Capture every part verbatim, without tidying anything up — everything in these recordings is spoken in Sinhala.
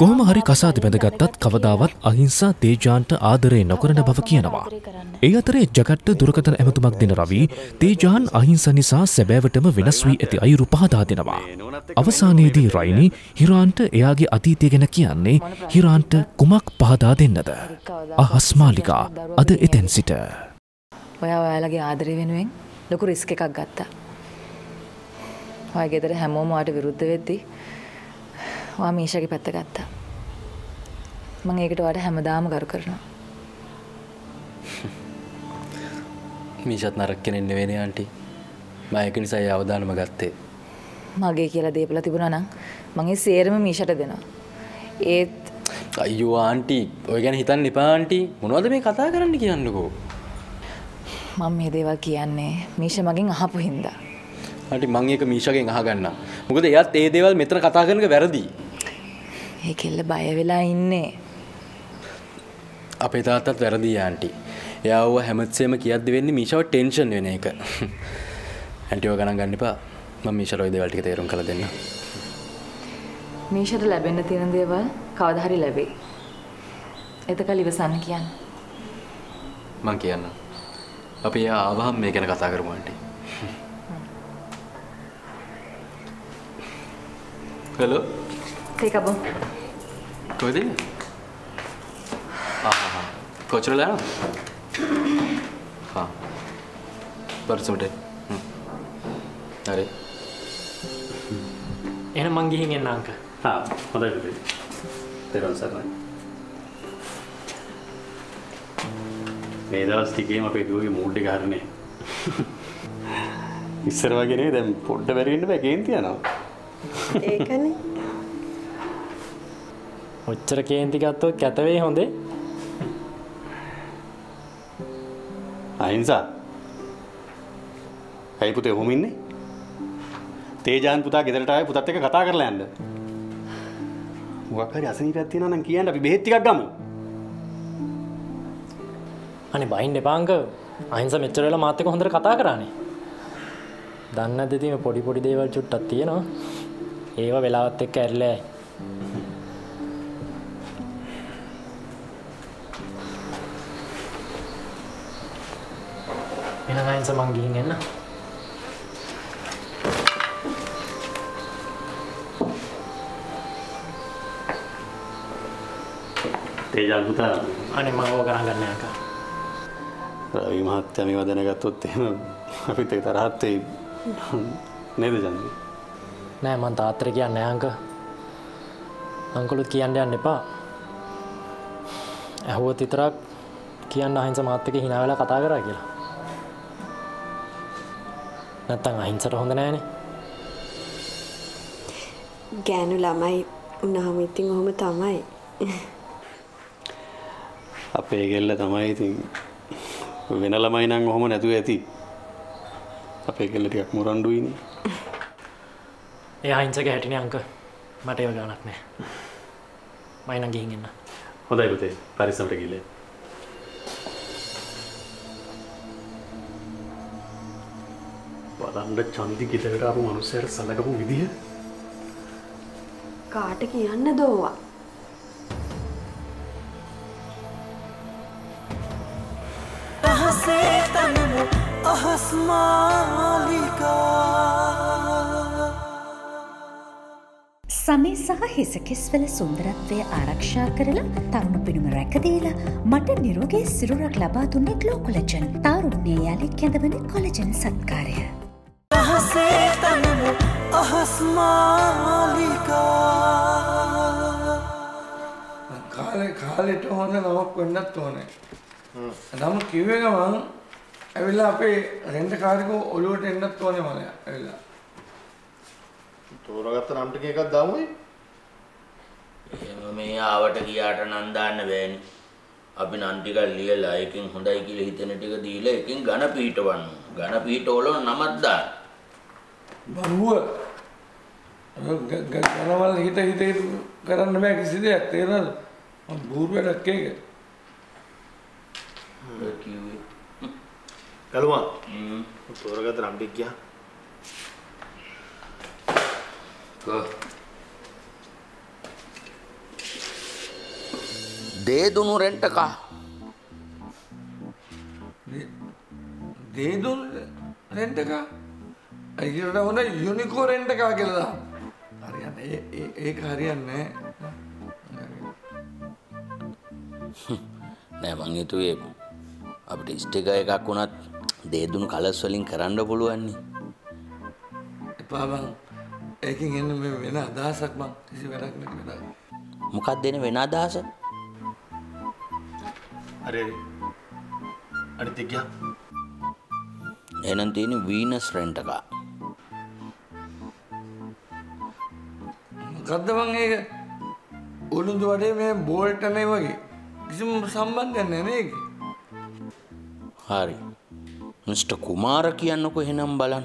කොහොම හරි කසාද බැඳගත්තත් කවදාවත් අහිංසා තේජාන්ට ආදරේ නොකරන බව කියනවා. ඒ අතරේ ජගට්ට දුරකථන ඇමතුමක් දෙන රවි තේජාන් අහිංසා නිසා සැබෑවටම වෙනස් වී ඇති අයුරු පහදා දෙනවා. අවසානයේදී රයිනි හිරාන්ට එයාගේ අතීතය ගැන කියන්නේ හිරාන්ට කුමක් පහදා දෙන්නද? අහස් මාලිකා අද එතෙන් සිට ඔයා ඔයාලගේ ආදරේ වෙනුවෙන් ලොකු රිස්ක් එකක් ගත්තා. ඔයගෙදර හැමෝම ඔයාට විරුද්ධ වෙද්දී ඔයා මීෂාගේ පැත්ත ගත්තා. මම ඒකට ඔයාට හැමදාම කරු කරනවා. මීෂාත් නරක කෙනෙක් නෙවෙයි ආන්ටි. මම ඒක නිසා ඒ අවදානම ගත්තේ. මගේ කියලා දීපලා තිබුණා නම් මම ඒ සේරම මීෂාට දෙනවා. ඒත් අයියෝ ආන්ටි ඔය ගැන හිතන්න එපා ආන්ටි. මොනවද මේ කතා කරන්න කියන්නකෝ. මම මේ දේවල් කියන්නේ මීෂා මගෙන් අහපු හින්දා. ආන්ටි මම ඒක මීෂාගෙන් අහගන්නා. මොකද එයාත් ඒ දේවල් මෙතන කතා කරනක වැරදි. ඒකෙල්ල බය වෙලා ඉන්නේ. අපේ තාත්තත් වැරදි ආන්ටි. එයාව හැමතිස්සෙම කියද්දි වෙන්නේ මීෂාව ටෙන්ෂන් වෙන එක. ආන්ටි ඔය ගණන් ගන්න එපා. මම මීෂාට ওই දේවල් ටික තේරුම් කරලා දෙන්නම්. මීෂාට ලැබෙන්න තියෙන දේවල් කවදා හරි ලැබෙයි. එතකල් ඉවසන්න කියන්න. මම කියන්නම්. අපි එයා ආවහම මේ ගැන කතා කරමු ආන්ටි. हेलो ठीक है बो कोई दे हाँ हाँ हाँ कोचर लाया हाँ बर्स में डे अरे ये ना मंगी ही नहीं नाम का हाँ मदद कर दे तेरा उस आदमी मेरा उस टीके में पे दो के मूड दिखा रहे हैं इस सर्वा के नहीं दम पोट्टे बेरीन पे गेंद दिया ना ඒකනේ ඔච්චර කේන්ති ගත්තොත් කැත වෙයි හොඳේ අයින්සා ඇයි පුතේ ඔහොම ඉන්නේ තේජාන් පුතා ගෙදරට ආවේ පුතත් එක්ක කතා කරලා යන්න මොකක් හරි අසනීපයක් තියෙනවා නම් කියන්න අපි බෙහෙත් ටිකක් ගමු අනේ බයින් එපාංග අයින්සා මෙච්චර වෙලා මාත් එක්ක හොඳට කතා කරානේ දන්නේ නැද්ද ඉතින් පොඩි පොඩි දේවල් චුට්ටක් තියෙනවා ඒවා වෙලාවත් එක්ක ඇරිලා යයි. එහෙනම් අයින්ස මං ගිහින් එන්න. තේජා පුතා අනේ මම ඕක ගණන් ගන්න යකා. රවි මහත්තයා මේවා දැනගත්තොත් එහෙම අපිට තරහත් වෙයි නේද ජන්දි? නෑ මං තාත්තට කියන්නේ නෑ අංක. අංකලුත් කියන්න යන්න එපා. ඇහුවත් විතරක් කියන්න අහිංස මාත් එක්ක hina වෙලා කතා කරා කියලා. නැත්තම් අහිංසට හොඳ නෑනේ. ගෑනු ළමයි උනහම ඉතින් ඔහොම තමයි. අපේ ගෙල්ල තමයි ඉතින් වෙන ළමයි නම් ඔහොම නැතුව ඇති. අපේ ගෙල්ල ටිකක් මොරණ්ඩුයිනේ. अहिंसा के हेटिने अंक मत ये गाना अपने मायना गिंगे ना होता है बोलते परिसम रखीले बादाम डच चांदी की तरह आप मनुष्य र साला कपूर विधि है काट के यहाँ न दो हुआ अहस मालिका समय सह हिसकिस्वल सुंदरत्वय आरक्षा करला तरुण पिणुम रैकदीला मट निरोगे सिरुरक लबा दुन्ने ग्लो कोलेजन तारुण्य याले केंदवने कोलेजन सत्कारय अहसे तनमु अहस मालिका काले कालेट होने नमक पन्नत होने नमक किवेगा मान अविला अपे रेंड कारिको ओलुवट एन्नत होने मालया अविला තෝරගත්ත නම් ටික එකක් දාමු එහෙම මේ ආවට ගියාට නම් දාන්න බෑනේ අපි නම් ටික ලියලා එකකින් හොඳයි කියලා හිතෙන ටික දීලා එකකින් ඝන පීඨවන්න ඝන පීඨවල නමක් දාන්න බරුව ඝනවල හිත හිත කරන්න බෑ කිසි දෙයක් තේරෙනවද මම බූර්වයක් එක ඒක කිව්වේ කලුවා හ්ම් තෝරගත්ත නම් ටික ගියා दे दूं रेंट का दे, दे दूं रेंट का इकडे होना युनिको रेंट का केला हरियाणा एक हरियाणा नाही मंगे तू ये अब डिस्ट्रिक्ट आहे का कोणात दे दूं कालसवलिंग करांड बोलवानी पावा एक इंगेन में वेना दासक मां किसी वेना वेना मुकाद देने वेना दास अरे अरे ते क्या एनंती ने वीनस रेंट का कद मंगे उलुंदवाड़े में बोल्ट नहीं वगी किसी संबंध नहीं नहीं हारी मिस्टर कुमार की अन्नो को हिनम बालन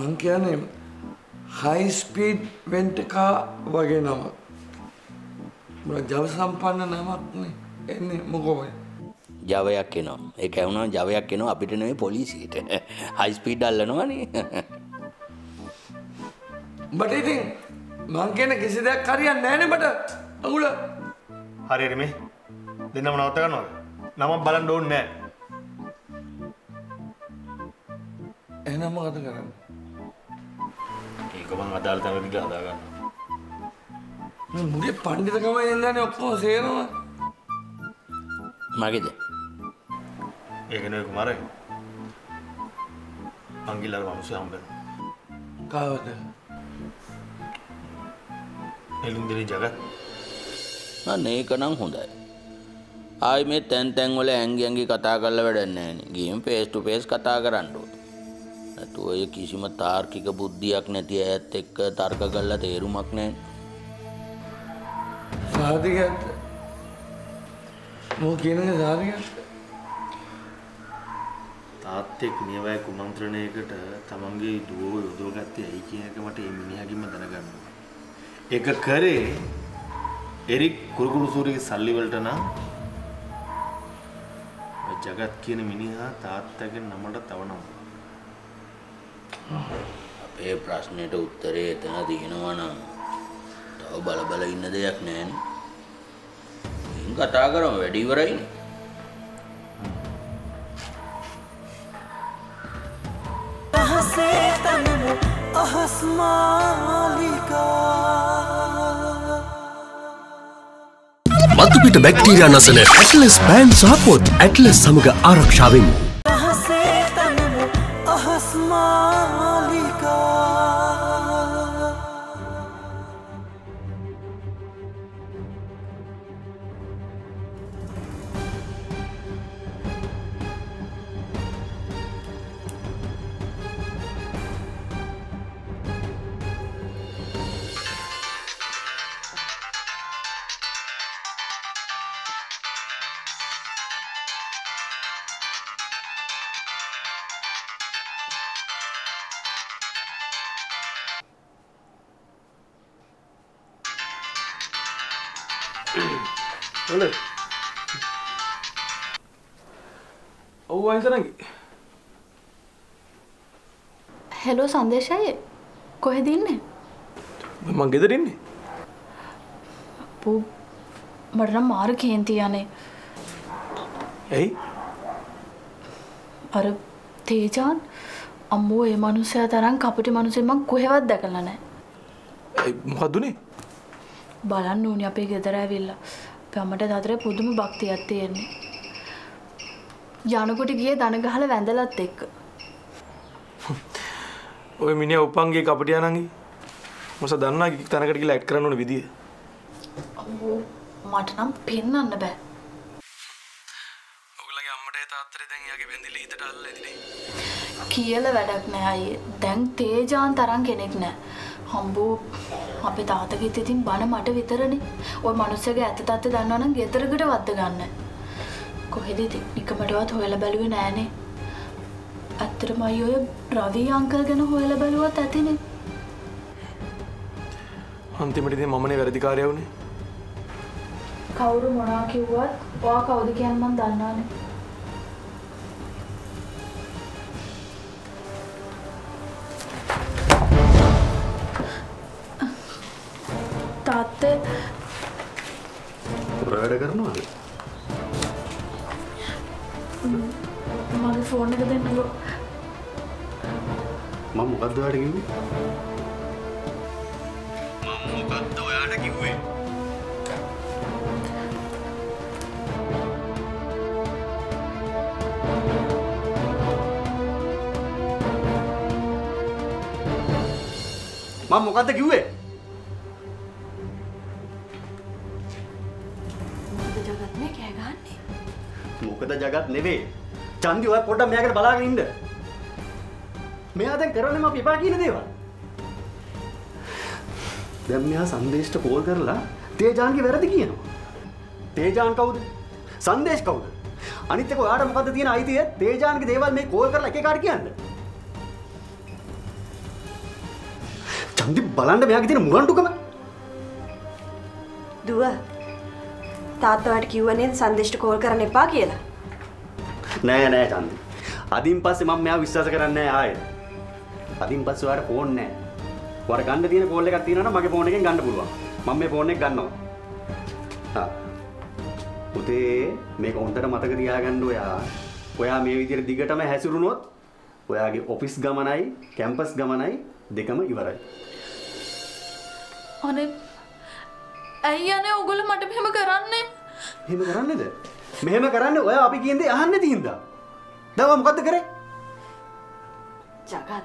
मैं क्या नेम हाई स्पीड वेंट का वगे नाम मुरा जव संपन्न नाम अपने एने मुको भाई जावया केनो ए कहूना जावया केनो අපිට නෙමෙයි පොලිසියට හයි ස්පීඩ් අල්ලනවා නේ බට ඉතින් මං කියන කිසි දෙයක් හරියන්නේ නැහැ නේ බට අඟුල හරියට මේ දෙන්නම නවත්ත ගන්නවද නමක් බලන්න ඕනේ නැහැ එහෙනම් මොකද කරන්නේ ඒක මං අදාළ තැනට ගිහලා හදා ගන්නවා මම මුගේ පඬිතුකම එන්නනේ ඔක්කොම සේරම මගේද ඒකනේ කුමාරේ අංගිලාර වංශය හම්බෙන්න කාවද එළුම්දෙනි ජගත් අනේ කණන් හොඳයි ආයි මේ තැන් තැන් වල ඇඟි ඇඟි කතා කරලා වැඩක් නැහැ නේ ගිහින් face to face කතා කරන්න ඕන නැතු ඔය කිසිම තාර්කික බුද්ධියක් නැති අයත් එක්ක තර්ක කරලා තේරුමක් නැහැ සාධිකත් මෝ කියන්නේ සාධිකත් ආත්තික නියවය කුමන්ත්‍රණයකට තමන්ගේ දුව යොදවගත්තේ ඇයි කියන එක මට මේ මිනිහාගෙම දැනගන්න ඕනේ. ඒක කරේ එරික් කුරුකුරු සූරිගේ සල්ලි වලට නම් මේ జగත් කියන මිනිහා තාත්තගේ නමට තව නම. අපේ ප්‍රශ්නෙට උත්තරේ එතන දිනනවා නම් තව බල බල ඉන්න දෙයක් නැහැනේ. ඉතින් කතා කරමු වැඩි ඉවරයිනේ. अहस मालिका मधुपित बैक्टीरिया नसले एटलस बैंड सपोर्ट एटलस समग्र आरक्षाविम अहस मालिका बोले ओ वहीं से नंगी हेलो संदेश है कोहे दिन ने मंगे दिन ने पू मरना मार खेंती याने ऐ अरे तेजान अम्मू ये मनुष्य तरंग कापुटे मनुष्य मां कोहे वाद देखलना ने ऐ मुखादुने बाला नून यहाँ पे किधर है विल्ला पेमटे दादरे पूर्व में बाकी आती है ने जानू कोटी किये दाने का हाल वैंडला देख वो मिनी उपांगी कपड़ियाँ नांगी मुझसे दाना की ताना करके लाइट कराने विधि है वो माटना पहनना ना बे उगला के अम्मटे दादरे देंगे यहाँ के वैंडली इधर डाल ले दिले किये ले वैडक ने आई देंग तेज जान तारां के निकने हम वो අපේ තාත්තගේ තිතින් බන මට විතරනේ. ওই මිනිස්සගේ ඇත තත්ත දන්නවා නම් ගෙදරකට වද්ද ගන්න. කොහෙද ඉතින් නිකමඩවත් හොයලා බැලුවේ නෑනේ. අත්‍තරම අයියෝ රවි අංකල් ගැන හොයලා බැලුවත් ඇතිනේ. අන්තිමට ඉතින් මමනේ වැඩිකාරයා වුනේ. කවුරු මොනවා කිව්වත් ඔයා කවුද කියන්නේ මන් දන්නවනේ. ताते වැඩ කරනවද? මගේ ෆෝන් එක දෙන්නකො. මම මොකද්ද ඔයාට කිව්වේ? මම මොකද්ද ඔයාට කිව්වේ? මම මොකද්ද කිව්වේ? මොකද ජගත් නෙවේ. චන්දි ඔය පොඩ්ඩක් මෙයාකට බලාගෙන ඉන්න. මෙයා දැන් කරන්නේ මම පිපා කියන දේවල්. දැන් මෙයා සංදේශට කෝල් කරලා තේජාන්ගේ වැරදි කියනවා. තේජාන් කවුද? සංදේශ් කවුද? අනිත් එක ඔයාට මොකද්ද තියෙන අයිතිය? තේජාන්ගේ දේවල් මේ කෝල් කරලා එක එකකට කියන්න. චන්දි බලන්න මෙයාගේ තියෙන මුරණ්ඩුකම. දුව තාත්තට කිව්වා නේද සංදේශට කෝල් කරන්න එපා කියලා? නෑ නෑ චන්දි. අදින් පස්සේ මම මෙයා විශ්වාස කරන්නේ නෑ ආයේ. අදින් පස්සේ ඔයාට ෆෝන් නෑ. වර ගන්න තියෙන කෝල් එකක් තියෙනවා නම් මගේ ෆෝන් එකෙන් ගන්න පුළුවන්. මම මේ ෆෝන් එක ගන්නවා. හා. පුතේ මේක හොඳට මතක තියාගන්න ඔයා. ඔයා මේ විදිහට දිගටම හැසිරුණොත් ඔයාගේ ඔෆිස් ගමනයි කැම්පස් ගමනයි දෙකම ඉවරයි. අනේ අයියනේ ඔයගොල්ලෝ මට මෙහෙම කරන්නේ. මෙහෙම කරන්නේද? මෙහෙම කරන්නේ ඔය අපි කියන දේ අහන්නේ තින්දා. දැන් ඔයා මොකද්ද කරේ? ජගත්.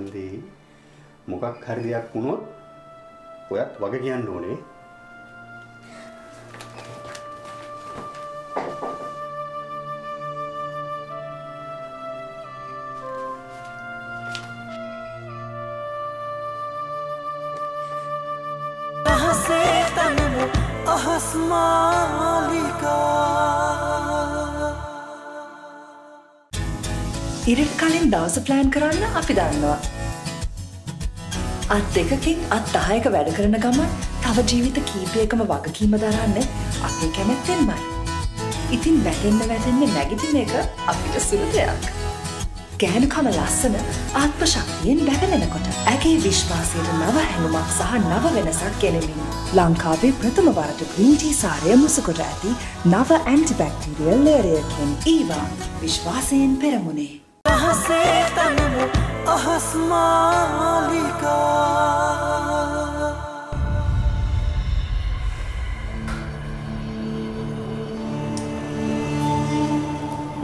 නන්දි මොකක් හරි දෙයක් වුණොත් ඔයත් වගේ කියන්න ඕනේ. ahas maliga ඉරික් කලින් දවස plan කරන්න අපි දන්නවා අත් දෙකකින් අත් දහයක වැඩ කරන ගමන් තව ජීවිත කීපයකම වගකීම දරන්නේ අපේ කැමැත්තෙන්මයි. ඉතින් වැටෙන්න වැටෙන්න නැගිටින එක අපිට සුළු දෙයක්. ගැහණුකම ලස්සන ආත්ම ශක්තියෙන් බැබලෙනකොට ඇගේ විශ්වාසයට නව හැඟුමක් සහ නව වෙනසක් ගෙනෙමින් ලංකාවේ ප්‍රථම වරට green tea සාරය මුසුකොට ඇති නව ඇන්ටිබැක්ටීරියල් ලේයරයකින් ඊවා විශ්වාසයෙන් පෙරමුණේ. අහසේ තනමු අහස් මාලිකා.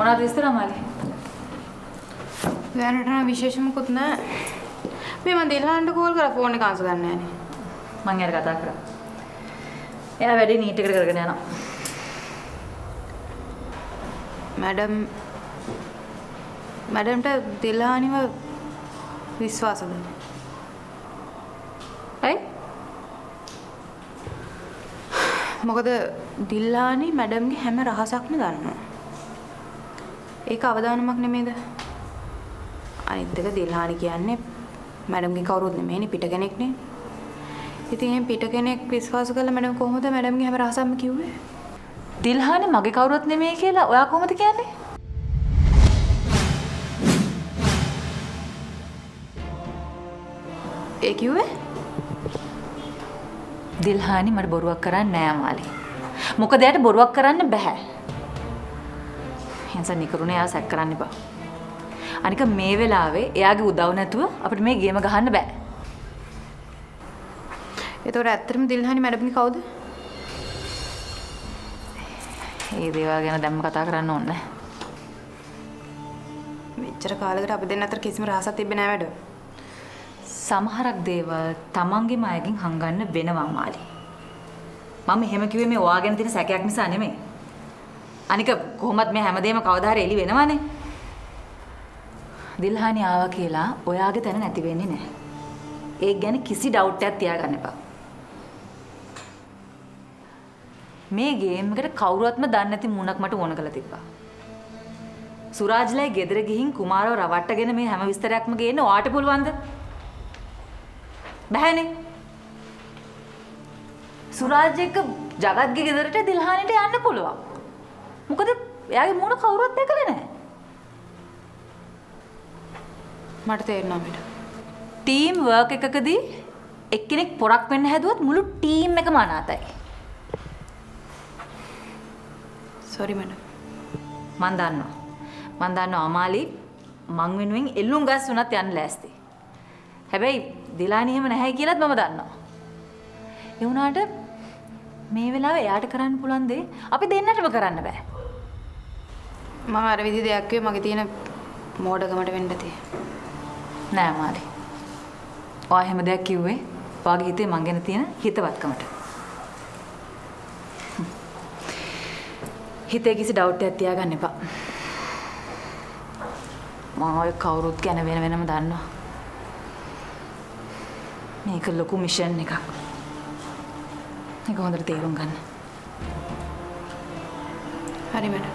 මොනවද ඉස්සරහ මාලි? වෙනට නම් විශේෂ මොකුත් නැහැ. මේ මන් දෙල්ලන්ට කෝල් කරලා ෆෝන් එක අන්ස ගන්න යන්නේ. මං යාට කතා කරා. එයා වැඩි නීට් එකට කරගෙන යනවා. මැඩම් මැඩම්ට දිලානිව විශ්වාස කරනවා. ඇයි? මොකද දිලානි මැඩම්ගේ හැම රහසක්ම දන්නවා. ඒක අවදානමක් නෙමෙයිද? අනිත් එක දිලානි කියන්නේ මැඩම්ගේ කවුරුත් නෙමෙයිනේ පිට කෙනෙක්නේ. ඉතින් එහෙන් පිට කෙනෙක් විශ්වාස කළා මැඩම් කොහොමද මැඩම්ගේ හැම රහසක්ම කිව්වේ? දිල්හානි මගේ කවුරුත් නෙමෙයි කියලා ඔයා කොහොමද කියන්නේ? ඒ කිව්වේ? දිල්හානි මට බොරුවක් කරන්නේ නෑ මාලි. මොකද එයාට බොරුවක් කරන්න බෑ. හෙන්සන් නිකරුණේ එයා සැක කරන්න බෑ. අනික මේ වෙලාවේ එයාගේ උදව් නැතුව අපිට මේ ගේම ගහන්න බෑ. එතකොට ඇත්තටම දිල්හානි මැඩම්ගේ කවුද? ඒ දේවල් ගැන දැම්ම කතා කරන්න ඕනේ නැහැ. මෙච්චර කාලයකට අපි දෙන්න අතර කිසිම රහසක් තිබ්බේ නැහැ වැඩ. සමහරක් දේවල් Tamange මයගෙන් හංගන්න වෙනවා මාලි. මම එහෙම කිව්වේ මේ ඔයා ගැන තියෙන සැකයක් නිසා නෙමෙයි. අනික කොහොමත් මේ හැමදේම කවදා හරි එළි වෙනවනේ. දිල්හානි ආවා කියලා ඔයාගේ තැන නැති වෙන්නේ නැහැ. ඒ ගැන කිසි ඩවුට් එකක් තියාගන්න එපා. මේ ගේම් එකට කවුරුවත්ම දන්නේ නැති මුණක් මට ඕන කරලා තිබ්බා. සුරාජ්ලයි ගෙදර ගිහින් කුමාරව රවට්ටගෙන මේ හැම විස්තරයක්ම ගේන්න ඔයාට පුළුවන්ද? බැහැනේ. සුරාජ් එක්ක ජගත්ගේ ගෙදරට දිල්හානිට යන්න පුළුවන්. මොකද එයාගේ මුණ කවුරුවත් දැකලා නැහැ. මට තේරෙනවා මට. ටීම් වර්ක් එකකදී එක්කෙනෙක් පොරක් වෙන්න හැදුවොත් මුළු ටීම් එකම අනාතයි. Sorry madam. මන් දන්නවා. මන් දන්නවා අමාලි මං වෙනුවෙන් එල්ලුම් ගස් වුණත් යන්න ලෑස්ති. හැබැයි දිලානි එහෙම නැහැ කියලාත් මම දන්නවා. ඒ වුණාට මේ වෙලාවේ එයාට කරන්න පුළුවන් දේ අපි දෙන්නටම කරන්න බෑ. මම අර විදිහ දෙයක් කිව්වේ මගේ තියෙන මෝඩකමට වෙන්න තියෙන්නේ. නෑ අමාලි. ඔයා එහෙම දෙයක් කිව්වේ වාගේ හිතේ මං ගැන තියෙන හිතවත්කමට. හිතේ කිසි ඩවුට් එකක් තියාගන්න එපා. මම ඔය කවුරුත් ගැන වෙන වෙනම දන්නවා. මේක ලොකු මිෂන් එකක්. ඒක හොඳට තේරුම් ගන්න. හරි මඩ.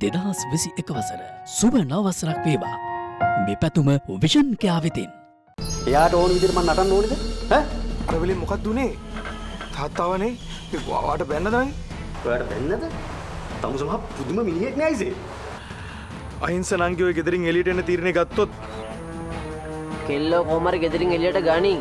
දෙදහස් විසි එක වසර සුබ නව වසරක් වේවා. මේ පැතුම විෂන් කියා වෙතින්. එයාට ඕන විදිහට මම නටන්න ඕනේද? ඈ? ප්‍රවිලෙන් මොකක්ද උනේ? තාත්තවනේ මේ වාවට බැන්නද නැන්? ඔයාට බැන්නද? තමුසම පුදුම මිනිහෙක් නෑයිසේ. අහිංස නංගියෝ ගෙදරින් එළියට එන තීරණේ ගත්තොත් කෙල්ලෝ කොහොම හරි ගෙදරින් එළියට ගනින්.